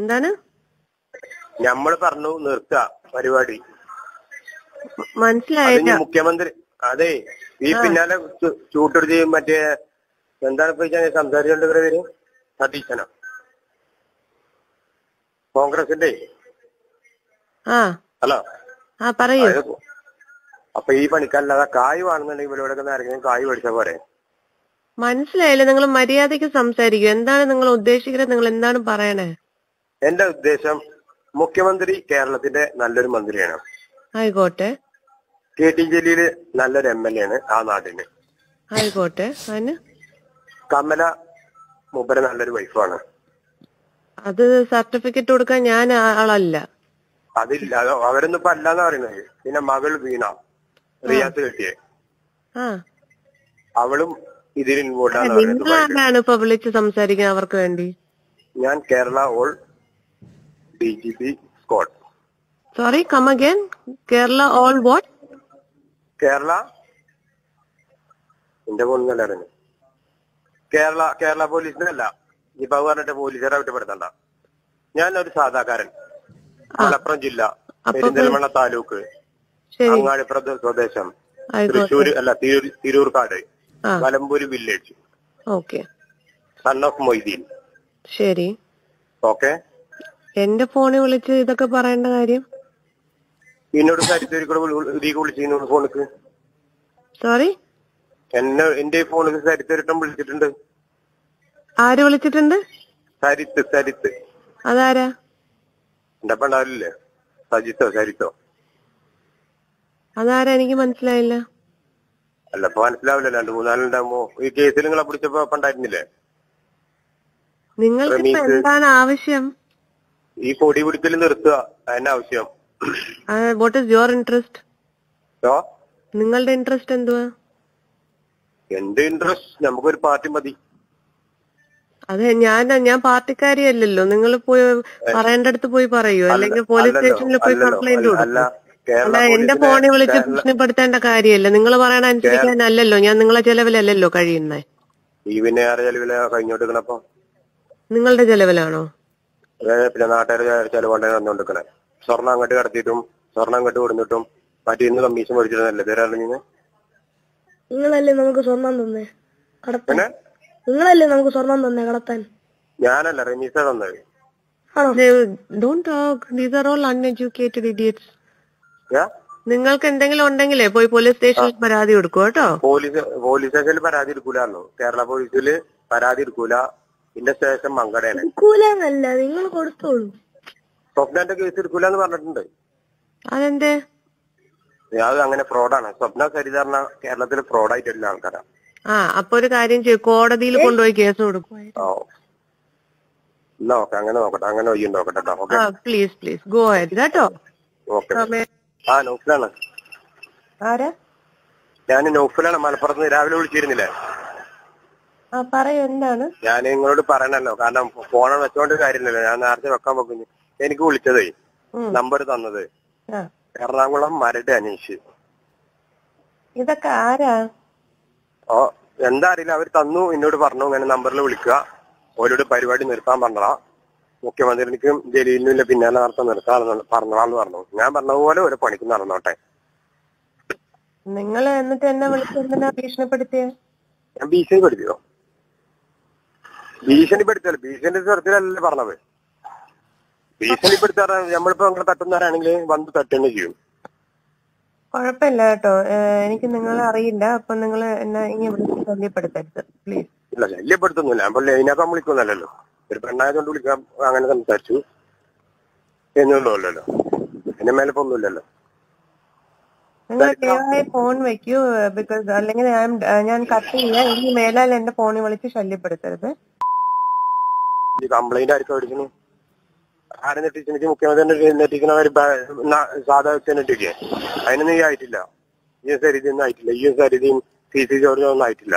എന്താണ് നമ്മൾ പറഞ്ഞു നിർത്ത പരിപാടി മനസ്സിലായില്ല മുഖ്യമന്ത്രി. അതെ ഈ പിന്നാലെ ചൂട്ടെടുത്ത് മറ്റേ എന്താണ് സംസാരിച്ചോണ്ട് ഇവരെ പേര് സതീശനോ കോൺഗ്രസിന്റെ. ഹലോ പറയൂ. അപ്പൊ ഈ പണിക്കാരല്ലാതെ കായ് വാങ്ങുന്നുണ്ടെങ്കിൽ ഇവിടെ ആരെങ്കിലും കായ് പഠിച്ച പോരെ. മനസ്സിലായില്ലേ? നിങ്ങൾ മര്യാദക്ക് സംസാരിക്കും. എന്താണ് നിങ്ങൾ ഉദ്ദേശിക്കുന്നത്? നിങ്ങൾ എന്താണ് പറയണേ? എന്റെ ഉദ്ദേശം മുഖ്യമന്ത്രി കേരളത്തിന്റെ നല്ലൊരു മന്ത്രിയാണ്. ആയിക്കോട്ടെ. കെ ടി ജലീല് നല്ലൊരു MLA ആണ് ആ നാടിന്. ആയിക്കോട്ടെ. കമല മൂപ്പര നല്ലൊരു വൈഫാണ്. അത് സർട്ടിഫിക്കറ്റ് കൊടുക്കാൻ ഞാൻ ആളല്ല. അതില്ല അവരൊന്നും ഇപ്പൊ അല്ലാന്ന് പറയുന്നത്. പിന്നെ മകൾ വീണ റിയാസ് കെട്ടിയെ അവളും ഇതിൽ ഇൻവോൾവ് ആണ്. ഇപ്പൊ വിളിച്ച് സംസാരിക്കാൻ അവർക്ക് വേണ്ടി ഞാൻ Kerala all DGP squad. Sorry, come again. Kerala all what? Kerala എന്റെ ഫോണൊന്നല്ല അറിഞ്ഞു. കേരള പോലീസിനല്ല ഇപ്പൊ പറഞ്ഞിട്ട് പോലീസുകാരെ കുറ്റപ്പെടുത്തണ്ട. ഞാനൊരു സാധാരണക്കാരൻ, മലപ്പുറം ജില്ല, പെരിന്തൽമണ്ണ താലൂക്ക്, അങ്ങാടിപ്പുറത്ത് സ്വദേശം, Thirurkad, Malampur village, son of Moideen. ശരി, ഓക്കെ. എന്റെ ഫോണിൽ വിളിച്ച് ഇതൊക്കെ പറയേണ്ട കാര്യം എന്നോട് വിളിച്ചിരുന്നു ഫോണിക്ക്. സോറി, എന്റെ ഫോണിൽ സരിത്തൊരിട്ടം വിളിച്ചിട്ടുണ്ട്. ആര് വിളിച്ചിട്ടുണ്ട്? സരിത്ത്. അതാരാ? ഉണ്ടാവില്ലേ സജിത്തോ സരിത്തോ? അതാരാ? എനിക്ക് മനസ്സിലായില്ല. അല്ല ഇപ്പൊ മനസ്സിലാവില്ല. രണ്ടു മൂന്നാലുണ്ടാകുമ്പോ ഈ കേസിൽ നിങ്ങളെ പിടിച്ചപ്പോ പണ്ടായിരുന്നില്ലേ? നിങ്ങൾക്ക് എന്താണ് ആവശ്യം? ഈ കൊടി പിടിക്കൽ നിർത്തുക, അതിന്റെ ആവശ്യം. What is your interest? നിങ്ങളുടെ ഇൻട്രസ്റ്റ് എന്തുവാ? എന്റെ ഇൻട്രസ്റ്റ് നമുക്കൊരു പാർട്ടി മതി. അതെ, ഞാൻ പാർട്ടിക്കാരിയല്ലോ. നിങ്ങൾ പോയി പറയേണ്ടടുത്ത് പോയി പറയൂ, അല്ലെങ്കിൽ പോലീസ് സ്റ്റേഷനിൽ പോയി കംപ്ലൈന്റ് കൊടുക്കും. എന്റെ ഫോണിൽ വിളിച്ച് പ്രശ്നപ്പെടുത്തേണ്ട കാര്യമല്ല. നിങ്ങൾ പറയണ അനുസരിക്കാനല്ലോ ഞാൻ നിങ്ങളെ ചെലവിലല്ലോ കഴിയുന്നേ. നിങ്ങളുടെ ചെലവിലാണോ? പിന്നെ നാട്ടുകാരുടെ ചെലവാണ് വന്നുകൊണ്ടിരിക്കണേ. സ്വർണ്ണം അങ്ങോട്ട് കടത്തിയിട്ടും സ്വർണ്ണം അങ്ങോട്ട് കൊടുത്തിട്ടും മറ്റേ ഇന്ന് കമ്മീഷൻ മേടിച്ചിരുന്നല്ലേ പേരാണെങ്കിൽ നിങ്ങളല്ലേ നമുക്ക് സ്വർണം തന്നെ കടത്താൻ. നിങ്ങളല്ലേ നമുക്ക് സ്വർണം തന്നെ കടത്താൻ. ഞാനല്ല, റമീസ തന്നത്. നിങ്ങൾക്ക് എന്തെങ്കിലും ഉണ്ടെങ്കിലേ പോയി പോലീസ് സ്റ്റേഷനിൽ പരാതി കൊടുക്കൂ കേട്ടോ. പോലീസ് സ്റ്റേഷനിൽ പരാതി എടുക്കൂലായിരുന്നു. കേരള പോലീസില് പരാതി എടുക്കൂല. ഇതിന്റെ സ്റ്റേഷൻ മങ്കടയാണ്ല്ല. നിങ്ങൾ കൊടുത്തോളൂ. സ്വപ്നന്റെ കേസ് എടുക്കൂലെന്ന് പറഞ്ഞിട്ടുണ്ട്. അതെന്തേ? അത് അങ്ങനെ ഫ്രോഡാണ്. സ്വപ്ന സരിധരണ കേരളത്തിൽ ഫ്രോഡായിട്ടുള്ള ആൾക്കാരാണ്. ആ, അപ്പൊ ഒരു കാര്യം ചെയ്യും, കോടതിയിൽ കൊണ്ടുപോയി കേസ് കൊടുക്കും. അങ്ങനെ നോക്കട്ടെ, അങ്ങനെ നോക്കട്ടെ. പ്ലീസ് പ്ലീസ് ഗോ അഹെഡ് കേട്ടോ. ഞാൻ നൗഫലാണ്, മലപ്പുറത്ത്. രാവിലെ വിളിച്ചിരുന്നില്ലേ? പറയൂ, എന്താണ്? ഞാൻ നിങ്ങളോട് പറയണല്ലോ, കാരണം ഫോണാണ് വെച്ചോണ്ട് കാര്യമില്ലല്ലോ. ഞാൻ നേരത്തെ വെക്കാൻ പോകുന്നു. എനിക്ക് വിളിച്ചതേ നമ്പർ തന്നത് എറണാകുളം മരട് അനീഷ്. ഇതൊക്കെ ആരാ? ഓ, എന്താ അറിയില്ല. അവർ തന്നു, എന്നോട് പറഞ്ഞു ഇങ്ങനെ നമ്പറിൽ വിളിക്കുക, ഓരോട് പരിപാടി നിർത്താൻ പറഞ്ഞതാ, മുഖ്യമന്ത്രിക്കും ജലീലിനും പിന്നാലെ നടത്താൻ നിർത്താന്ന് പറഞ്ഞതാന്ന് പറഞ്ഞു. ഞാൻ പറഞ്ഞതുപോലെ ഒരു പണിക്ക് നടന്നോട്ടെ. നിങ്ങൾ എന്നിട്ട് എന്നെ വിളിച്ചെന്തിനാ ഭീഷണിപ്പെടുത്തിയ? ഞാൻ ഭീഷണിപ്പെടുത്തിയോ? ഭീഷണിപ്പെടുത്തല്ലോ, ഭീഷണി തരത്തിലല്ലേ പറഞ്ഞത്. ഭീഷണിപ്പെടുത്താറ് നമ്മളിപ്പോ അങ്ങനെ തട്ടുന്നവരാണെങ്കിൽ വന്ന് തട്ടുകയും ചെയ്യും. കുഴപ്പമില്ല കേട്ടോ, എനിക്ക് നിങ്ങളെ അറിയില്ല. അപ്പൊ നിങ്ങൾ എന്നെ ഇങ്ങനെ വിളിച്ച് ശല്യപ്പെടുത്തരുത് പ്ലീസ്. ഇല്ല, ശല്യപ്പെടുത്തൊന്നുമില്ല. അപ്പൊ ലൈനൊക്കെ വിളിക്കുന്നല്ലോ, ഒരു പെണ്ണായതുകൊണ്ട് വിളിക്കാം, അങ്ങനെ സംസാരിച്ചു എന്നുള്ളല്ലോ. എന്നെ മേലപ്പോ ഒന്നുമില്ലല്ലോ. നിങ്ങൾ ദയവായി ഫോൺ വെക്കൂ, ബിക്കോസ് അല്ലെങ്കിൽ ഞാൻ കട്ട് ചെയ്യാം. ഇനി മേലാൽ എന്റെ ഫോണിൽ വിളിച്ച് ശല്യപ്പെടുത്തരുത്. കംപ്ലൈന്റ് ആർക്കും അടിക്കുന്നു? ആരെ നെട്ടിച്ചെനിക്ക്? മുഖ്യമന്ത്രി നെട്ടിക്കണവര് സാധാ നെട്ടിക്കേ? അതിനൊന്നും ഈ ആയിട്ടില്ല. ഈ സരിതൊന്നും ആയിട്ടില്ല. ഈ സരിതയും CC ജോർജും ഒന്നും ആയിട്ടില്ല.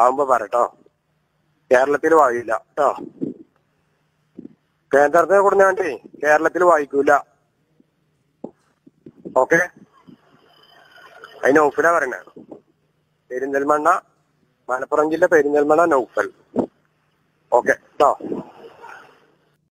ആവുമ്പോ പറട്ടോ. കേരളത്തിൽ വായില്ല കേട്ടോ. കേന്ദ്രത്തെ കൊടുത്താണ്ടേ കേരളത്തിൽ വായിക്കൂല. ഓക്കെ, അതിന് നൗഫല പറയണ. പെരിന്തൽമണ്ണ, മലപ്പുറം ജില്ല, പെരിന്തൽമണ്ണ നൗഫൽ. ഓക്കെ കേട്ടോ.